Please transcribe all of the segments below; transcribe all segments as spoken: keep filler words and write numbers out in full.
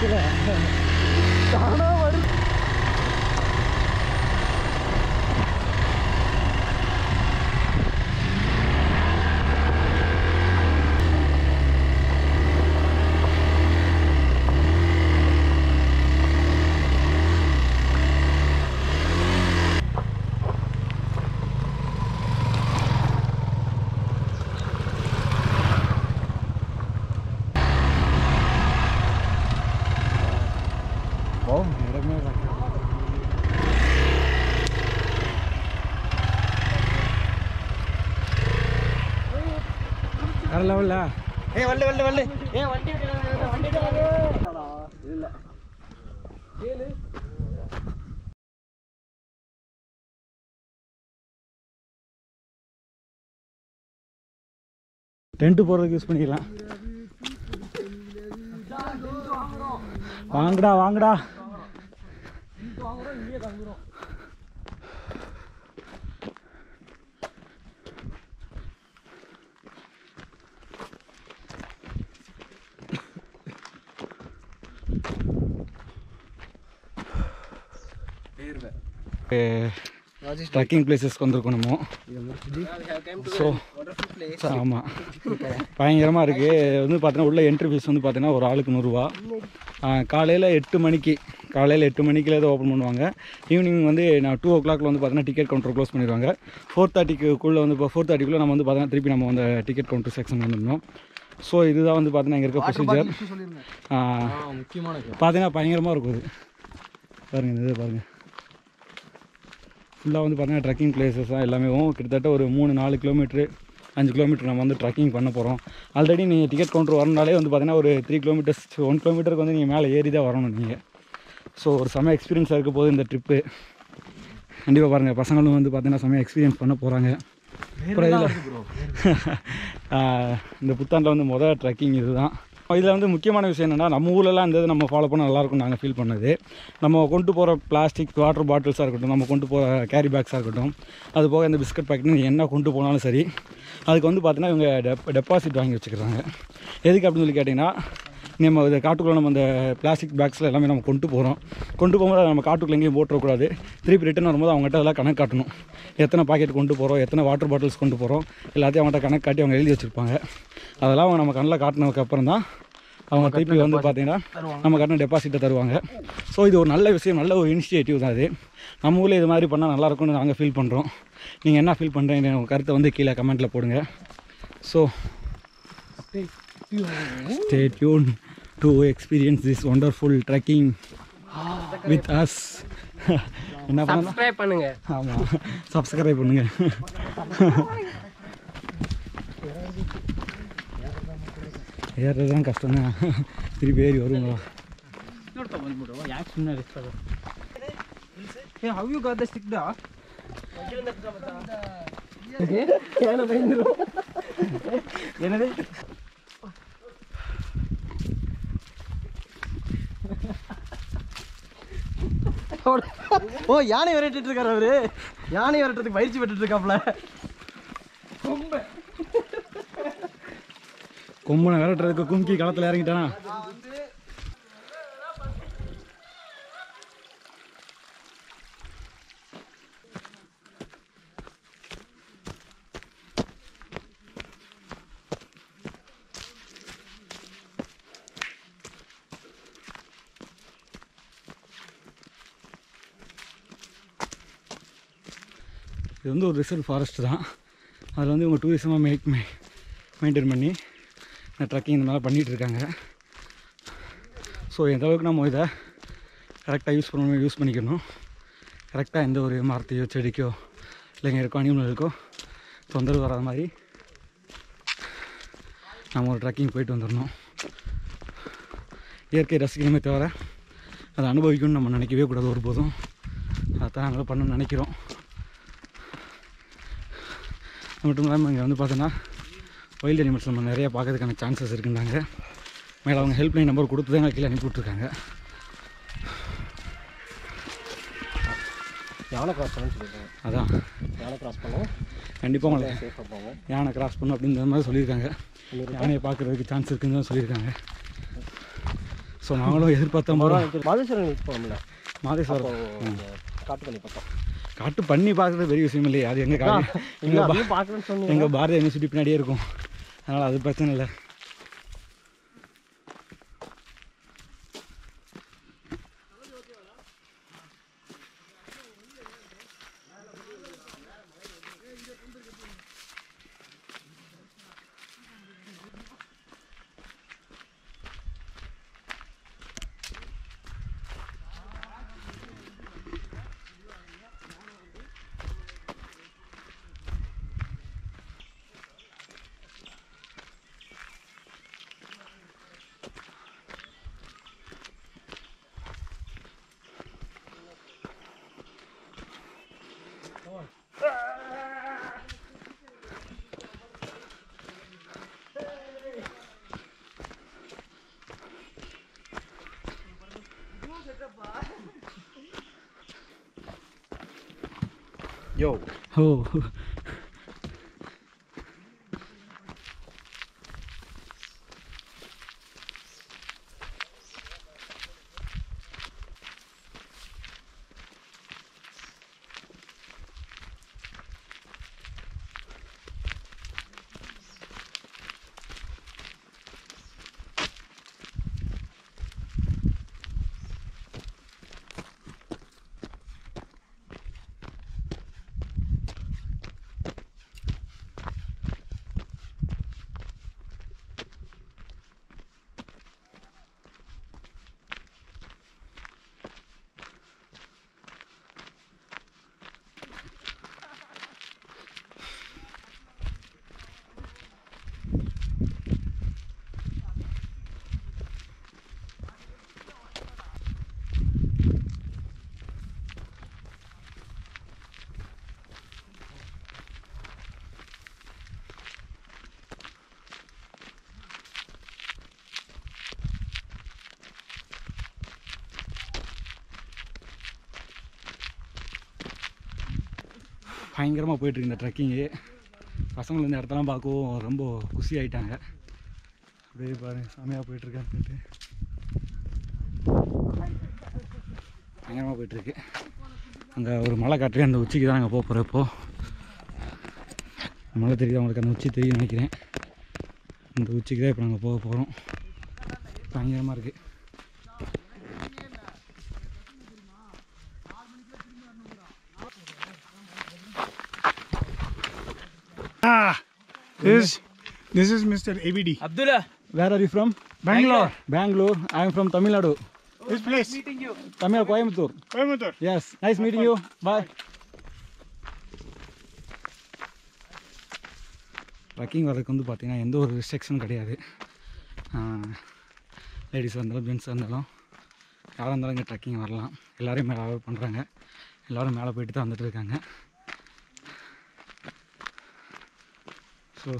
Hey, one day, one day, one day. Hey, one day, one day, one day. Tent to pour the use panila. Wangra, wangra. Uh, trekking places kondirkonamo. So, sama. பயங்கரமா இருக்கு. வந்து பாத்தீங்கன்னா உள்ள entry fees வந்து பாத்தீங்கன்னா ஒரு ஆளுக்கு நூறு ரூபாய். காலையில எட்டு மணிக்கு காலையில எட்டு மணிக்குல இது ஓபன் பண்ணுவாங்க. ஈவினிங் வந்து நான் இரண்டு மணி நேரத்துல வந்து பாத்தீங்கன்னா டிக்கெட் கவுண்டர் க்ளோஸ் பண்ணிடுவாங்க. நான்கு முப்பது குள்ள வந்து நான்கு முப்பது குள்ள நம்ம வந்து பாத்தீங்கன்னா திருப்பி நம்ம அந்த டிக்கெட் கவுண்டர் செக்ஷன் வந்துறோம். சோ இதுதான் வந்து பாத்தீங்கன்னா இங்க இருக்க ப்ரொசீஜர். ஆ முக்கியமானது. பாத்தீங்கன்னா பயங்கரமா இருக்கு. பாருங்க இது பாருங்க. ஃபுல்லாக வந்து பார்த்தீங்கன்னா ட்ரெக்கிங் பிளேஸஸ்ஸாக எல்லாமே கிட்டத்தட்ட ஒரு மூணு நாலு கிலோமீட்ரு அஞ்சு கிலோமீட்டர் நம்ம வந்து ட்ரெக்கிங் பண்ண போகிறோம். ஆல்ரெடி நீங்கள் டிக்கெட் கவுண்டர் வரணுனாலே வந்து பார்த்தீங்கன்னா ஒரு த்ரீ கிலோமீட்டர்ஸ் ஒன் கிலோமீட்டருக்கு வந்து நீங்கள் மேலே ஏறி தான் வரணும் நீங்கள். ஸோ ஒரு செம எக்ஸ்பீரியன்ஸாக இருக்க போது இந்த ட்ரிப்பு கண்டிப்பாக பாருங்கள். பசங்களும் வந்து பார்த்தீங்கன்னா செம எக்ஸ்பீரியன்ஸ் பண்ண போகிறாங்க. அப்புறம் இதில் இந்த புத்தாண்டில் வந்து மொதல் ட்ரெக்கிங் இது தான். இதில் வந்து முக்கியமான விஷயம் என்னென்னா நம்ம ஊரெலாம் இந்த இது நம்ம ஃபாலோ பண்ண நல்லாயிருக்கும் நாங்கள் ஃபீல் பண்ணது. நம்ம கொண்டு போகிற பிளாஸ்டிக் வாட்டர் பாட்டில்ஸாக இருக்கட்டும், நம்ம கொண்டு போகிற கேரி பேக்ஸாக இருக்கட்டும், அது போக இந்த பிஸ்கட் பேக்கெட்னு என்ன கொண்டு போனாலும் சரி அதுக்கு வந்து பார்த்திங்கன்னா இவங்க டெப் டெபாசிட் வாங்கி வச்சுக்கிறாங்க. எதுக்கு அப்படின்னு சொல்லி கேட்டிங்கன்னா நம்ம இதை காட்டுக்குள்ளே நம்ம அந்த பிளாஸ்டிக் பேக்ஸில் எல்லாமே நம்ம கொண்டு போகிறோம். கொண்டு போகும்போது அதை நம்ம காட்டுக்குள்ளே எங்கேயும் போட்டுறக்கூடாது. திருப்பி ரிட்டன் வரும்போது அவங்ககிட்ட அதெல்லாம் கணக்கு காட்டணும். எத்தனை பாக்கெட் கொண்டு போகிறோம், எத்தனை வாட்டர் பாட்டில்ஸ் கொண்டு போகிறோம், எல்லாத்தையும் அவங்ககிட்ட கணக்கு காட்டி அவங்க எழுதி வச்சுருப்பாங்க. அதெல்லாம் அவங்க நம்ம கண்ணில் காட்டினதுக்கப்புறம் தான் அவங்க திருப்பி வந்து பார்த்திங்கன்னா நம்ம கட்டின டெபாசிட்டை தருவாங்க. ஸோ இது ஒரு நல்ல விஷயம், நல்ல ஒரு இனிஷியேட்டிவ் தான். அது நம்ம ஊரில் இது மாதிரி பண்ணால் நல்லாயிருக்கும்னு நாங்கள் ஃபீல் பண்ணுறோம். நீங்கள் என்ன ஃபீல் பண்ணுறீங்க உங்கள் கருத்தை வந்து கீழே கமெண்ட்டில் போடுங்க. So stay tuned to experience this wonderful trekking with us. Subscribe பண்ணுங்க. ஆமா subscribe பண்ணுங்க. ஏறறதுதான் கஷ்டம்னா திருப்பி பேரி வருங்களா? இவ்வளவு தம்பி போடுவா யார் சின்ன வெச்சது. Hey, how you got the stick da? கேன பயந்துரு. என்னது? ஓ யானை விரட்டிட்டு இருக்காரு அவரு. யானை விரட்டுறதுக்கு பயிற்சி பெற்றுட்டு இருக்காப்ல. கொம்பு கொம்பனை விரட்டுறதுக்கு கும்கி களத்துல இறங்கிட்டானா? இது வந்து ஒரு ரிசர்வ் ஃபாரஸ்ட் தான். அதில் வந்து இவங்க டூரிசமாக மெயின் மெ மெயின்டைன் பண்ணி இந்த ட்ரெக்கிங் இந்த மாதிரிலாம் பண்ணிகிட்ருக்காங்க. ஸோ எந்த அளவுக்கு நம்ம இதை கரெக்டாக யூஸ் பண்ணணும் யூஸ் பண்ணிக்கணும் கரெக்டாக எந்த ஒரு மரத்தையோ செடிக்கோ இல்லைங்க இருக்கோ அனிமல்களுக்கோ தொந்தரவு வராத மாதிரி நம்ம ஒரு ட்ரெக்கிங் போயிட்டு வந்துடணும். இயற்கை ரசிக்கணுமே தவிர அதை அனுபவிக்கணும்னு நம்ம நினைக்கவே கூடாது ஒருபோதும். அதான் நாங்கள் பண்ணணும்னு நினைக்கிறோம். மட்டும் இல்லாமல் இங்கே வந்து பார்த்தோன்னா வைல்டு அனிமல்ஸ் நம்ம நிறையா பார்க்கறதுக்கான சான்சஸ் இருக்குன்னாங்க. மேலே அவங்க ஹெல்ப்லைன் நம்பர் கொடுத்து தான் கீழே அனுப்பி விட்ருக்காங்க. யானை கிராஸ் பண்ணணும்னு சொல்லியிருக்காங்க. அதான் யானை கிராஸ் பண்ணணும் கண்டிப்பாக உங்களை சேஃபாக போங்க. யானை கிராஸ் பண்ணணும் அப்படின்ற மாதிரி சொல்லியிருக்காங்க. யானையை பார்க்குறதுக்கு சான்ஸ் இருக்குன்னு தான் சொல்லியிருக்காங்க. ஸோ ஸோ நாங்களும் எதிர்பார்த்த மாதிரி மாதேஸ்வரன் யூஸ் பண்ணல. மாதேஸ்வரம் காட்டுப்பண்ணி பார்த்தோம். காட்டு பண்ணி பார்க்குறது பெரிய விஷயம் இல்லையே. அது எங்கள் காட்டு எங்கள் பார்க்குறேன்னு சொன்னோம். எங்கள் பாரதி யூனிவர்சிட்டி பின்னாடியே இருக்கும், அதனால் அது பிரச்சனை இல்லை. Yo. Oh. பயங்கரமாக போய்ட்டுருக்கு இந்த ட்ரெக்கிங்கு. பசங்களை இந்த இடத்தெல்லாம் பார்க்கவும் ரொம்ப குஷி ஆகிட்டாங்க. அப்படியே பாரு சாமியாக போய்ட்டுருக்கான்னு சொல்லிட்டு பயங்கரமாக போய்ட்டுருக்கு. அங்கே ஒரு மலை காட்டுக்கு அந்த உச்சிக்கு தான் நாங்கள் போக போகிறோம். இப்போது மலை தெரியுது அவங்களுக்கு, அந்த உச்சி தெரியும் நினைக்கிறேன். அந்த உச்சிக்கு தான் இப்போ நாங்கள் போக போகிறோம். பயங்கரமாக இருக்குது. Ah, this this is Mister A B D. Abdullah, where are you from? Bangalore. Bangalore. I am from Tamil Nadu. Oh, this place. Nice meeting you. Tamil Coimbatore. Coimbatore. Yes. Nice meeting you. Bye. Trekking வரதுக்கு வந்து பார்த்தீங்கன்னா எந்த ஒரு ரெஸ்ட்ரிக்ஷனும் கிடையாது. லேடிஸாக இருந்தாலும் ஜென்ஸாக இருந்தாலும் யாராக இருந்தாலும் இங்கே ட்ரெக்கிங் வரலாம். எல்லோரும் மேலே அலோவ் பண்ணுறாங்க. எல்லோரும் மேலே போயிட்டு தான் வந்துட்டு இருக்காங்க. So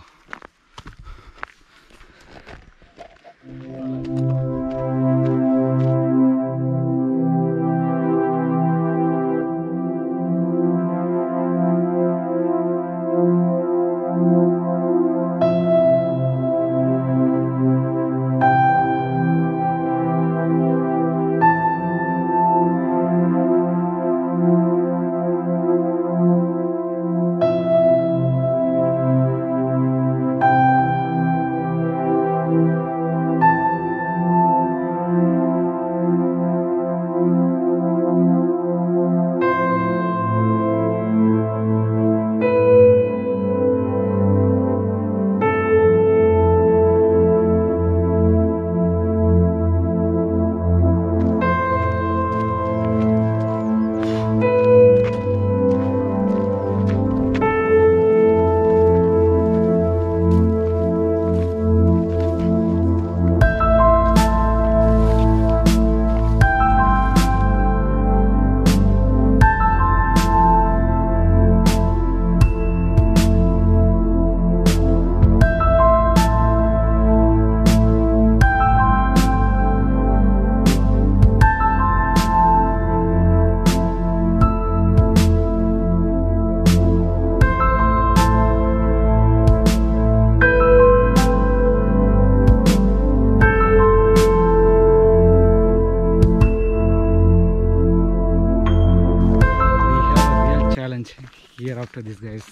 after this guys,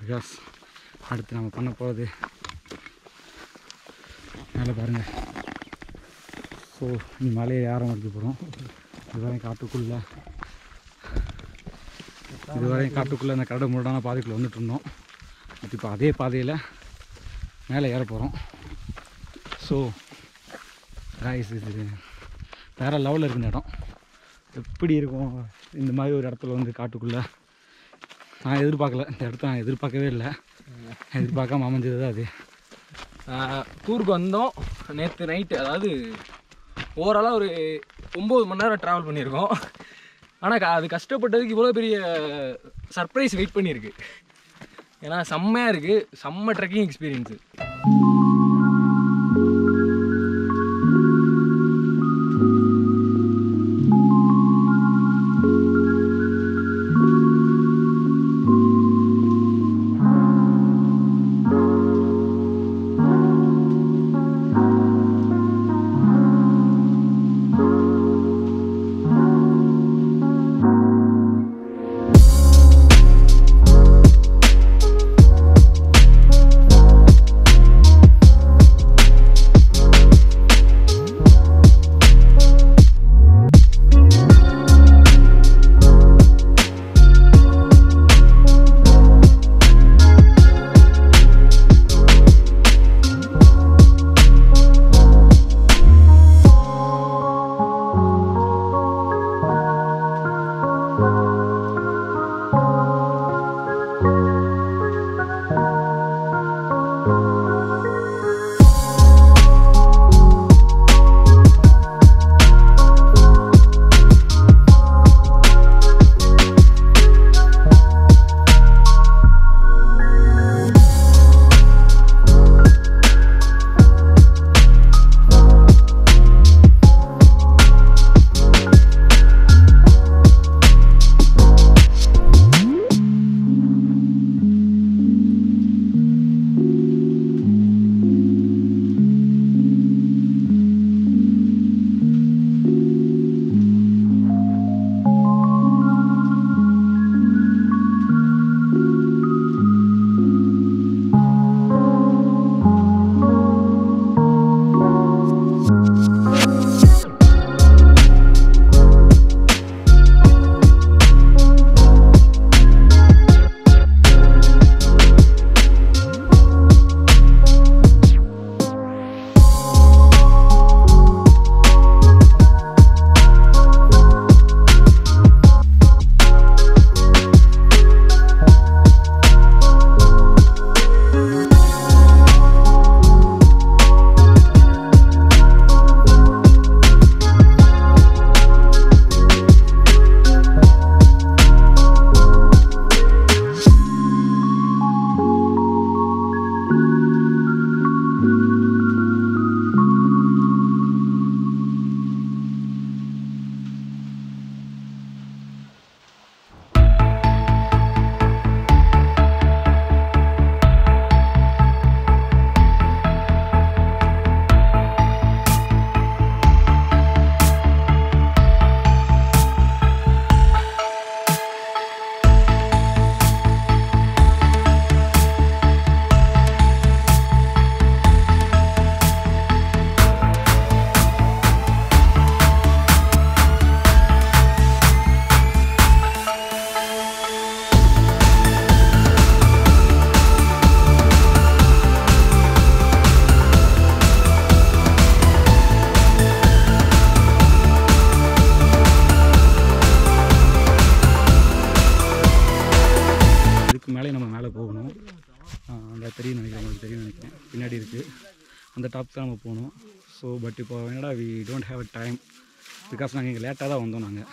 because அடுத்து நம்ம பண்ண போறது மேலே பாருங்க. ஸோ நீ மலையை யாரும் அடிக்க போகிறோம். இதுவரையும் காட்டுக்குள்ளே இதுவரையும் காட்டுக்குள்ளே அந்த கரடு முரடான பாதைக்குள்ளே வந்துட்டு இருந்தோம். இப்போ அதே பாதையில் மேலே ஏற போகிறோம். ஸோ ரைஸ் இது வேறு லெவலில் இருக்கிற இடம். எப்படி இருக்கும் இந்த மாதிரி ஒரு இடத்துல வந்து காட்டுக்குள்ளே? நான் எதிர்பார்க்கல இந்த இடத்த, நான் எதிர்பார்க்கவே இல்லை. எதிர்பார்க்காம அமைஞ்சது தான் அது. டூருக்கு வந்தோம் நேற்று நைட்டு, அதாவது ஓவராலாக ஒரு ஒம்பது மணி நேரம் ட்ராவல் பண்ணியிருக்கோம். ஆனால் அது கஷ்டப்பட்டதுக்கு இவ்வளோ பெரிய சர்ப்ரைஸ் வெயிட் பண்ணியிருக்கு. ஏன்னா செம்மையாக இருக்குது, செம்ம ட்ரெக்கிங் எக்ஸ்பீரியன்ஸு. தெரியும் நினைக்கிறேன், உங்களுக்கு தெரியும் நினைக்கிறேன், பின்னாடி இருக்குது அந்த டாப் தான் நம்ம போகணும். ஸோ பட் இப்போ என்னடா we don't have a time, because நாங்கள் இங்கே லேட்டாக தான் வந்தோம். நாங்கள்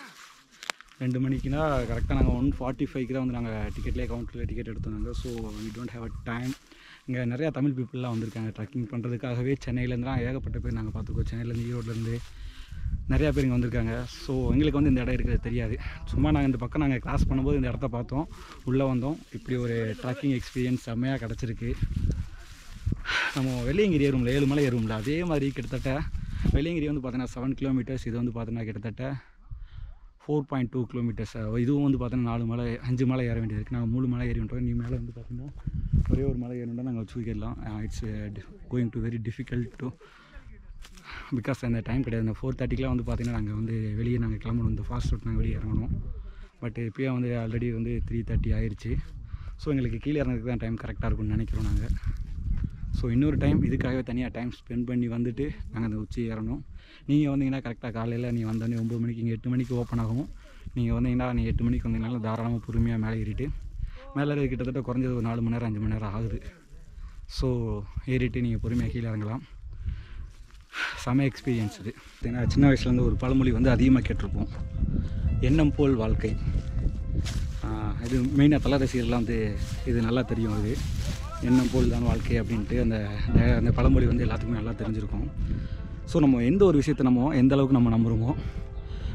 ரெண்டு மணிக்குன்னா கரெக்டாக நாங்கள் ஒன் ஃபார்ட்டி ஃபைவ்க்கு தான் வந்து நாங்கள் டிக்கெட்லேயே கவுண்டரில் டிக்கெட் எடுத்தோம் நாங்கள். So we don't have a time. இங்கே நிறையா தமிழ் பீப்புளெலாம் வந்திருக்காங்க ட்ரெக்கிங் பண்ணுறதுக்காகவே. சென்னையிலேருந்துலாம் ஏகப்பட்ட பேர் நாங்கள் பார்த்துருக்கோம், சென்னையிலேருந்து ஈரோட்லேருந்து நிறையா பேர் இங்கே வந்திருக்காங்க. ஸோ எங்களுக்கு வந்து இந்த இடம் இருக்கிறது தெரியாது. சும்மா நாங்கள் இந்த பக்கம் நாங்கள் கிராஸ் பண்ணும்போது இந்த இடத்த பார்த்தோம், உள்ளே வந்தோம். இப்படி ஒரு ட்ரெக்கிங் எக்ஸ்பீரியன்ஸ் செம்மையாக கிடச்சிருக்கு. நம்ம வெள்ளியங்கிரி ஏறும்ல, ஏழு மலை ஏறும்ல, அதே மாதிரி கிட்டத்தட்ட வெள்ளியங்கிரி வந்து பார்த்தீங்கன்னா செவன் கிலோமீட்டர்ஸ், இது வந்து பார்த்தீங்கன்னா கிட்டத்தட்ட ஃபோர் பாயிண்ட் டூ கிலோமீட்டர்ஸ். இதுவும் வந்து பார்த்தீங்கன்னா நாலு மலை அஞ்சு மலை ஏற வேண்டியது இருக்குது. நாங்கள் மூணு மலை ஏறி விட்டோம். நீ மேலே வந்து பார்த்திங்கன்னா ஒரே ஒரு மலை ஏறினா நாங்கள் வச்சுக்கிடலாம். It's going to very difficult to because அந்த டைம் கிடையாது. அந்த ஃபோர் தேர்ட்டிக்கெலாம் வந்து பார்த்திங்கன்னா நாங்கள் வந்து வெளியே நாங்கள் கிளம்பணும், இந்த ஃபாஸ்ட் ரூட் நாங்கள் வெளியே இறங்கணும். பட் இப்போயே வந்து ஆல்ரெடி வந்து த்ரீ தேர்ட்டி ஆயிடுச்சு. ஸோ எங்களுக்கு கீழே இறங்குறதுக்கு தான் டைம் கரெக்டாக இருக்கும்னு நினைக்கிறோம் நாங்கள். ஸோ இன்னொரு டைம் இதுக்காகவே தனியாக டைம் ஸ்பெண்ட் பண்ணி வந்துட்டு நாங்கள் அந்த உச்சி ஏறணும். நீங்கள் வந்தீங்கன்னா கரெக்டாக காலையில் நீங்கள் வந்தோடனே ஒம்பது மணிக்கு, இங்கே எட்டு மணிக்கு ஓப்பன் ஆகும். நீங்கள் வந்தீங்கன்னா நீங்கள் எட்டு மணிக்கு வந்தீங்கனாலும் தாராளமாக பொறுமையாக மேலே ஏறிட்டு, மேலே ஏறி கிட்டத்தட்ட குறைஞ்சது ஒரு நாலு மணி நேரம் அஞ்சு மணி நேரம் ஆகுது. ஸோ ஏறிட்டு நீங்கள் பொறுமையாக கீழே இறங்கலாம். செம எக்ஸ்பீரியன்ஸ் இது. ஏன்னா சின்ன வயசுலேருந்து ஒரு பழமொழி வந்து அதிகமாக கேட்டிருப்போம், எண்ணம் போல் வாழ்க்கை. இது மெயினாக தல ரசிகர்லாம் வந்து இது நல்லா தெரியும். அது எண்ணம் போல் தான் வாழ்க்கை அப்படின்ட்டு அந்த அந்த பழமொழி வந்து எல்லாத்துக்குமே நல்லா தெரிஞ்சிருக்கும். ஸோ நம்ம எந்த ஒரு விஷயத்தை நம்ம எந்த அளவுக்கு நம்ம நம்புகிறோமோ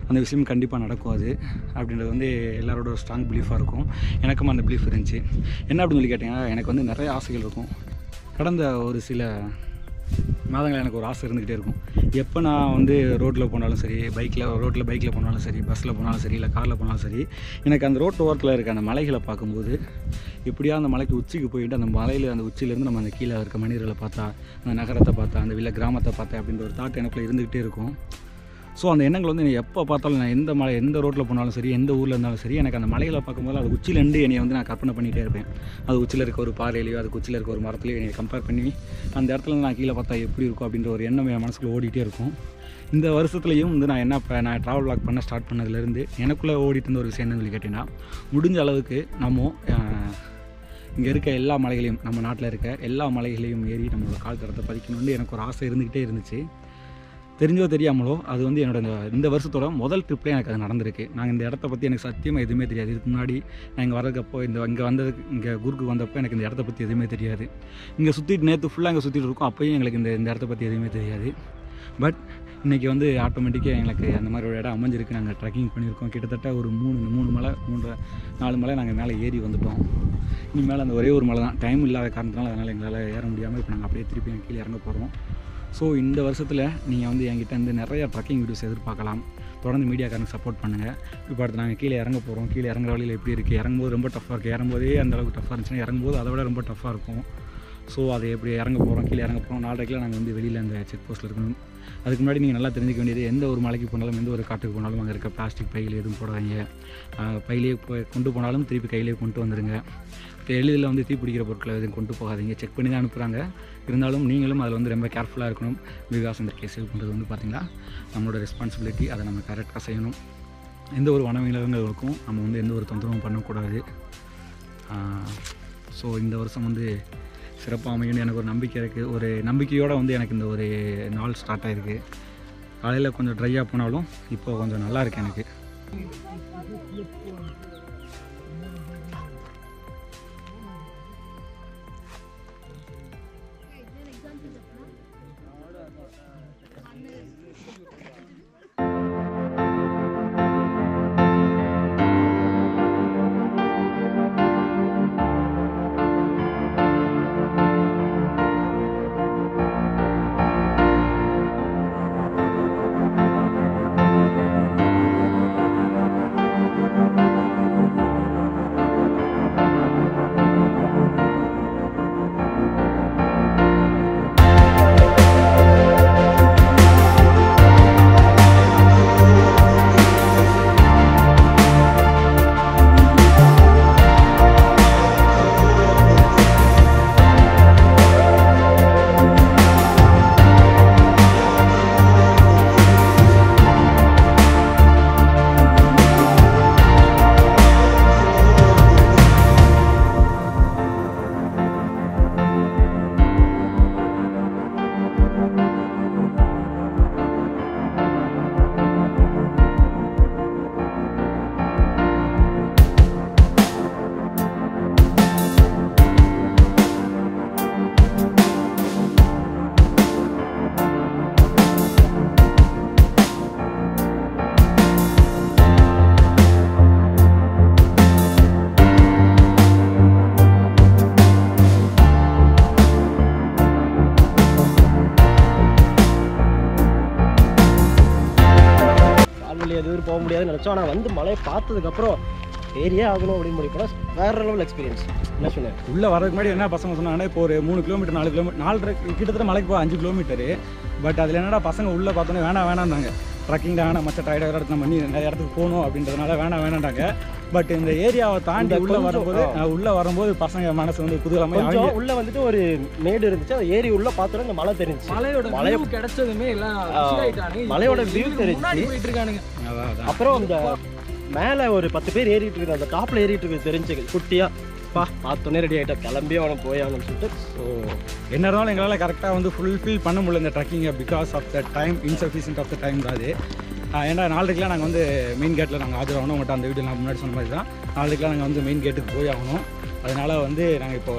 அந்த விஷயம் கண்டிப்பாக நடக்கும். அது அப்படின்றது வந்து எல்லாரோட ஒரு ஸ்ட்ராங் பிலீஃபாக இருக்கும். எனக்கும் அந்த பிலீஃப் இருந்துச்சு. என்ன அப்படின்னு சொல்லி கேட்டிங்கன்னா, எனக்கு வந்து நிறைய ஆசைகள் இருக்கும். கடந்த ஒரு சில மாதங்கள் எனக்கு ஒரு ஆசை இருந்துக்கிட்டே இருக்கும். எப்போ நான் வந்து ரோட்டில் போனாலும் சரி, பைக்கில் ரோட்டில் பைக்கில் போனாலும் சரி, பஸ்ஸில் போனாலும் சரி, இல்லை காரில் போனாலும் சரி, எனக்கு அந்த ரோட்டு ஓரத்தில் இருக்க அந்த மலைகளை பார்க்கும்போது, எப்படியா அந்த மலைக்கு உச்சிக்கு போயிட்டு அந்த மலையில் அந்த உச்சியிலேருந்து நம்ம அந்த கீழே இருக்க மனிதர்களை பார்த்தா, அந்த நகரத்தை பார்த்தா, அந்த வில்ல கிராமத்தை பார்த்தா அப்படின்ற ஒரு தாட் எனக்குள்ளே இருந்துக்கிட்டே இருக்கும். ஸோ அந்த எண்ணங்கள் வந்து எனக்கு எப்போ பார்த்தாலும், நான் எந்த மலை எந்த ரோட்டில் போனாலும் சரி, எந்த ஊரில் இருந்தாலும் சரி, எனக்கு அந்த மலைகளை பார்க்கும்போது அது உச்சிலேருந்து என்னை வந்து நான் கற்பனை பண்ணிகிட்டே இருப்பேன். அது உச்சியில் இருக்க ஒரு பாறையிலையோ, அதுக்கு உச்சியில் இருக்க ஒரு மரத்துலையோ என்னை கம்பேர் பண்ணி அந்த இடத்துல நான் கீழே பார்த்தா எப்படி இருக்கும் அப்படின்ற ஒரு எண்ணம் என் மனசுக்குள்ளே ஓடிட்டே இருக்கும். இந்த வருஷத்துலையும் வந்து நான் என்ன நான் ட்ராவல் வ்ளாக் பண்ண ஸ்டார்ட் பண்ணதுலேருந்து எனக்குள்ளே ஓடிட்டு இருந்த ஒரு விஷயம் என்னன்னு சொல்லி கேட்டிங்கன்னா, முடிஞ்ச அளவுக்கு நம்ம இங்கே இருக்க எல்லா மலைகளையும், நம்ம நாட்டில் இருக்க எல்லா மலைகளையும் ஏறி நம்மளோட கால் தரத்தை பதிக்கணும்னு எனக்கு ஒரு ஆசை இருந்துக்கிட்டே இருந்துச்சு. தெரிஞ்சோ தெரியாமலோ அது வந்து என்னோட இந்த வருஷத்தோட முதல் ட்ரிப்பில் எனக்கு அது நடந்திருக்கு. நாங்கள் இந்த இடத்த பற்றி எனக்கு சத்தியமாக எதுவுமே தெரியாது. இதுக்கு முன்னாடி நான் இங்கே வர்றதுக்கப்போ, இந்த இங்கே வந்ததுக்கு இங்கே குருக்கு வந்தப்போ எனக்கு இந்த இடத்த பற்றி எதுவுமே தெரியாது. இங்கே சுற்றிட்டு நேற்று ஃபுல்லாக இங்கே சுற்றிட்டு இருக்கோம், அப்போயும் எங்களுக்கு இந்த இந்த இடத்த பற்றி எதுவுமே தெரியாது. பட் இன்றைக்கி வந்து ஆட்டோமேட்டிக்காக எங்களுக்கு அந்த மாதிரி ஒரு இடம் அமைஞ்சிருக்கு. நாங்கள் ட்ரெக்கிங் பண்ணியிருக்கோம். கிட்டத்தட்ட ஒரு மூணு மூணு மலை மூன்று நாலு மலை நாங்கள் மேலே ஏறி வந்துவிட்டோம். இனி மேலே அந்த ஒரே ஒரு மலை தான் டைம் இல்லாத காரணத்தினால அதனால் எங்களால் ஏற முடியாமல் இப்போ நாங்கள் அப்படியே திருப்பி கீழே இறங்க போகிறோம். ஸோ இந்த வருஷத்தில் நீங்கள் வந்து என்கிட்ட வந்து நிறைய ட்ரக்கிங் வீடியோஸ் எதிர்பார்க்கலாம். தொடர்ந்து மீடியாக்காரங்க சப்போர்ட் பண்ணுங்கள். இப்போ அடுத்து நாங்கள் கீழே இறங்க போகிறோம். கீழே இறங்குற வழியில் எப்படி இருக்குது, இறங்கும்போது ரொம்ப டஃப்பாக இருக்குது. இறங்கும்போதே அந்தளவுக்கு டஃப்பாக இருந்துச்சுன்னா இறங்கும்போது அதை விட ரொம்ப டஃப்பாக இருக்கும். ஸோ அதை எப்படி இறங்க போகிறோம், கீழே இறங்க போகிறோம். நாளைக்குலாம் நாங்கள் வந்து வெளியில் அந்த செக் போஸ்ட்டில் இருக்கணும். அதுக்கு முன்னாடி நீங்கள் நல்லா தெரிஞ்சுக்க வேண்டியது, எந்த ஒரு மலைக்கு போனாலும் எந்த ஒரு காட்டுக்கு போனாலும் அங்கே இருக்க பிளாஸ்டிக் பையில் எதுவும் போடாதீங்க. பையிலேயே கொண்டு போனாலும் திருப்பி கையிலேயே கொண்டு வந்துடுங்க. எளிதில் வந்து தீப்பிடிக்கிற பொருட்களை எதுவும் கொண்டு போகாதீங்க. செக் பண்ணி தான் அனுப்புகிறாங்க. இருந்தாலும் நீங்களும் அதில் வந்து ரொம்ப கேர்ஃபுல்லாக இருக்கணும். பிகாஸ் அந்த கேஸ் சேவ் பண்ணுறது வந்து பார்த்திங்கன்னா நம்மளோட ரெஸ்பான்சிபிலிட்டி. அதை நம்ம கரெக்டாக செய்யணும். எந்த ஒரு வனவிலங்குகளுக்கும் நம்ம வந்து எந்த ஒரு தொந்தரவும் பண்ணக்கூடாது. ஸோ இந்த வருஷம் வந்து சிறப்பாக அமையும்னு எனக்கு ஒரு நம்பிக்கை இருக்குது. ஒரு நம்பிக்கையோடு வந்து எனக்கு இந்த ஒரு நாள் ஸ்டார்ட் ஆகிருக்கு. காலையில் கொஞ்சம் ட்ரையாக போனாலும் இப்போது கொஞ்சம் நல்லா இருக்கு எனக்கு. முடியாது ஊர் போக முடியாதுன்னு நினச்சோம். ஆனால் வந்து மழையை பார்த்ததுக்கப்புறம் ஏரியா ஆகணும் அப்படின்னு முடிப்போம். வேறு லெவல் எக்ஸ்பீரியன்ஸ். என்ன சொன்னேன் உள்ளே வரதுக்கு முன்னாடி என்ன பசங்க சொன்னாங்கன்னா, இப்போ ஒரு மூணு கிலோமீட்டர் நாலு கிலோமீட்டர் நாலரை கிட்டத்தட்ட மலைக்கு போக அஞ்சு கிலோமீட்டரு. பட் அதில் என்னடா பசங்க உள்ளே பார்த்தோன்னே வேணாம் வேணாம்னாங்க. ட்ரக்கிங் தான் ஆனால் மற்ற டயர்டாக இடத்துல நம்ம பண்ணி நிறைய இடத்துக்கு போகணும் அப்படின்றதுனால வேணாம் வேணாண்டாங்க. பட் இந்த ஏரியாவை தாண்டி உள்ளே வரும்போது உள்ளே வரும்போது பசங்க மனசு வந்து புதுகலமாக உள்ளே வந்துட்டு ஒரு மேடு இருந்துச்சு. அந்த ஏரி உள்ளே பார்த்தோன்னா இந்த மலை தெரிஞ்சு மலையோட மலையை கிடச்சதுமே எல்லாம் மலையோட வியூ தெரிஞ்சு. அப்புறம் இந்த மேலே ஒரு பத்து பேர் ஏறிட்டு இருக்கு, அந்த டாப்பில் ஏறிட்டு இருக்கு தெரிஞ்சு குட்டியா பா பார்த்தோன்னே ரெடி ஆகிட்டா கிளம்பி அவனை போய் ஆகணும்னு சொல்லிட்டு. ஸோ என்ன இருந்தாலும் எங்களால் கரெக்டாக வந்து ஃபுல்ஃபில் பண்ண முடியல இந்த ட்ரக்கிங்கை, because of the time insufficient of the time தான் அது. ஏன்னா நாளைக்குலாம் நாங்கள் வந்து மெயின் கேட்டில் நாங்கள் ஆஜராகணும். உங்கள்கிட்ட அந்த வீட்டில் நான் முன்னாடி சொன்ன மாதிரி தான் நாளைக்குலாம் நாங்கள் வந்து மெயின் கேட்டுக்கு போய் ஆகணும். அதனால் வந்து நாங்கள் இப்போ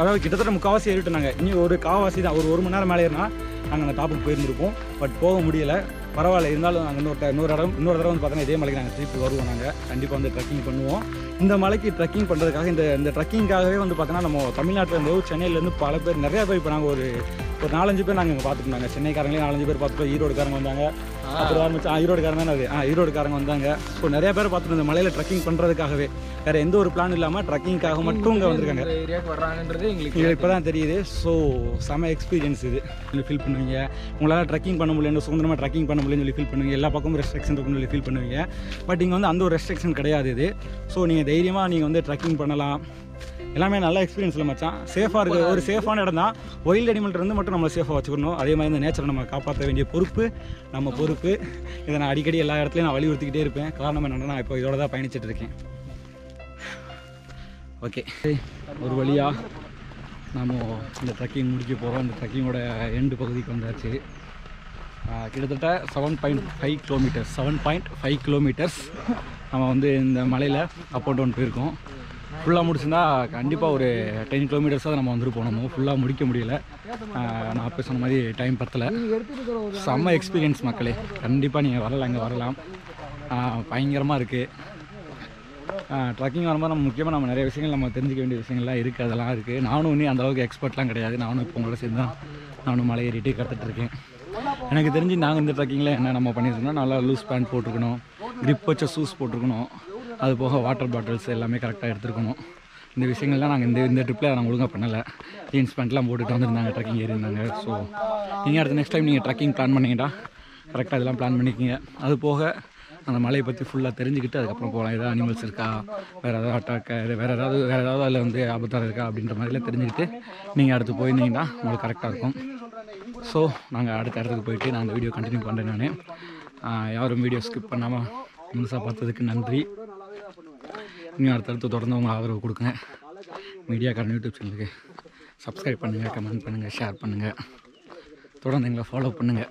அதாவது கிட்டத்தட்ட முக்கால்வாசி ஏறிட்டு நாங்கள் இன்னும் ஒரு கால்வாசி தான் ஒரு ஒரு மணி நேரம் மேலே ஏறினா நாங்கள் அந்த டாப்புக்கு போயிருந்துருப்போம். பட் போக முடியலை. பரவாயில்ல இருந்தாலும் நாங்கள் இன்னொரு இன்னொரு இடம் இன்னொரு தடவை வந்து பார்த்தோன்னா இதே மலைக்கு நாங்கள் திருப்பி வருவோம். நாங்கள் கண்டிப்பாக வந்து ட்ரெக்கிங் பண்ணுவோம். இந்த மலைக்கு ட்ரெக்கிங் பண்ணுறதுக்காக இந்த இந்த ட்ரெக்கிங்காகவே வந்து பார்த்தோன்னா நம்ம தமிழ்நாட்டில் இருந்து சென்னையிலேருந்து பல பேர் நிறையா பேர் இப்போ நாங்கள் ஒரு ஒரு நாலஞ்சு பேர் நாங்கள் இங்கே பார்த்துருந்தாங்க. சென்னைக்காரங்களே நாலஞ்சு பேர் பார்த்துட்டோம். ஈரோடுக்காரங்க வந்தாங்க. அப்புறம் ஆரம்பிச்சு ஆ ஈரோடுக்காரங்க தானே அது ஆ ஈரோடுக்காரங்க வந்தாங்க. ஸோ நிறைய பேர் பார்த்துட்டு இந்த மலையில் ட்ரெக்கிங் பண்ணுறதுக்காகவே வேறு எந்த ஒரு பிளான் இல்லாமல் ட்ரெக்கிங்காக மட்டும் இங்கே வந்திருக்காங்க. வர்றாங்கன்றது எங்களுக்கு இப்போ தான் தெரியுது. ஸோ செம எக்ஸ்பீரியன்ஸ் இது. நீங்கள் ஃபீல் பண்ணுவீங்க உங்களால் ட்ரெக்கிங் பண்ண முடியல, சுதந்திரமாக ட்ரெக்கிங் பண்ண முடியலன்னு சொல்லி ஃபீல் பண்ணுவீங்க. எல்லா பக்கமும் ரெஸ்ட்ரிக்ஷன் இருக்குன்னு சொல்லி ஃபீல் பண்ணுவீங்க. பட் இங்கே வந்து அந்த ஒரு ரெஸ்ட்ரிக்ஷன் கிடையாது இது. ஸோ நீங்கள் தைரியமாக நீங்கள் வந்து ட்ரெக்கிங் பண்ணலாம். எல்லாமே நல்ல எக்ஸ்பீரியன்ஸில் மச்சான். சேஃபாக இருக்குது. ஒரு சேஃபான இடம் தான். ஒயில்டு அனிமல்ட்டிருந்து மட்டும் நம்மளை சேஃபாக வச்சுக்கணும். அதே மாதிரி இந்த நேச்சரை நம்ம காப்பாற்ற வேண்டிய பொறுப்பு நம்ம பொறுப்பு. இதை நான் அடிக்கடி எல்லா இடத்துலையும் நான் வலியுறுத்திக்கிட்டே இருப்பேன். காரணம் என்னென்னா நான் இப்போ இதோட தான் பயணிச்சுட்டு இருக்கேன். ஓகே, ஒரு வழியாக நம்ம இந்த ட்ரெக்கிங் முடிக்க போகிறோம். இந்த ட்ரெக்கிங்கோட எண்டு பகுதிக்கு வந்தாச்சு. கிட்டத்தட்ட seven point five kilometres seven point five kilometres நம்ம வந்து இந்த மலையில் அப் அண்ட் டவுன் போயிருக்கோம். ஃபுல்லாக முடிச்சுருந்தா கண்டிப்பாக ஒரு டென் கிலோமீட்டர்ஸாக நம்ம வந்துட்டு போனோம். ஃபுல்லாக முடிக்க முடியல. நான் அப்போ சொன்ன மாதிரி டைம் பத்தலை. செம்ம எக்ஸ்பீரியன்ஸ் மக்களே. கண்டிப்பாக நீங்கள் வரலாம், இங்கே வரலாம். பயங்கரமாக இருக்குது. ட்ரக்கிங் வரும்போது நம்ம முக்கியமாக நம்ம நிறைய விஷயங்கள் நம்ம தெரிஞ்சிக்க வேண்டிய விஷயங்கள்லாம் இருக்குது. அதெல்லாம் இருக்குது. நானும் இன்னும் அந்தளவுக்கு எக்ஸ்பர்ட்லாம் கிடையாது. நானும் இப்போ உங்களோட சேர்ந்து தான் நானும் மலை ஏறிட்டு கற்றுட்ருக்கேன். எனக்கு தெரிஞ்சு நாங்கள் இந்த ட்ரக்கிங்கில் என்ன நம்ம பண்ணியிருக்கோம்னா, நல்லா லூஸ் பேண்ட் போட்டிருக்கணும், க்ரிப் வச்ச ஷூஸ் போட்டிருக்கணும், அது போக வாட்டர் பாட்டில்ஸ் எல்லாமே கரெக்டாக எடுத்துருக்கணும். இந்த விஷயங்கள்லாம் நாங்கள் இந்த இந்த ட்ரிப்பில் நாங்கள் ஒழுங்காக பண்ணலை. ஜீன்ஸ் பேண்ட்லாம் போட்டுட்டு வந்துருந்தாங்க, ட்ரக்கிங் ஏறியிருந்தாங்க. ஸோ நீங்கள் அடுத்த நெக்ஸ்ட் டைம் நீங்கள் ட்ரக்கிங் பிளான் பண்ணிங்கன்னா கரெக்டாக இதெல்லாம் பிளான் பண்ணிக்கோங்க. அது போக அந்த மலையை பற்றி ஃபுல்லாக தெரிஞ்சுக்கிட்டு அதுக்கப்புறம் போகலாம். ஏதாவது அனிமல்ஸ் இருக்கா, வேறு ஏதாவது அட்டாக், வேறு ஏதாவது வேறு ஏதாவது அதில் வந்து ஆபத்தாக இருக்கா அப்படின்ற மாதிரிலாம் தெரிஞ்சுக்கிட்டு நீங்கள் அடுத்து போயிருந்தீங்கன்னா உங்களுக்கு கரெக்டாக இருக்கும். ஸோ நாங்கள் அடுத்த இடத்துக்கு போயிட்டு நான் அந்த வீடியோ கண்டினியூ பண்ணுறேன். நான் யாரும் வீடியோ ஸ்கிப் பண்ணாமல் முழுசாக பார்த்ததுக்கு நன்றி. இன்னும் அடுத்தடுத்து தொடர்ந்து உங்கள் ஆதரவு கொடுங்க. மீடியாக்காரன் யூடியூப் சேனலுக்கு சப்ஸ்கிரைப் பண்ணுங்கள், கமெண்ட் பண்ணுங்கள், ஷேர் பண்ணுங்கள், தொடர்ந்து எங்களை ஃபாலோ பண்ணுங்கள்.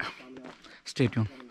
Stay tune.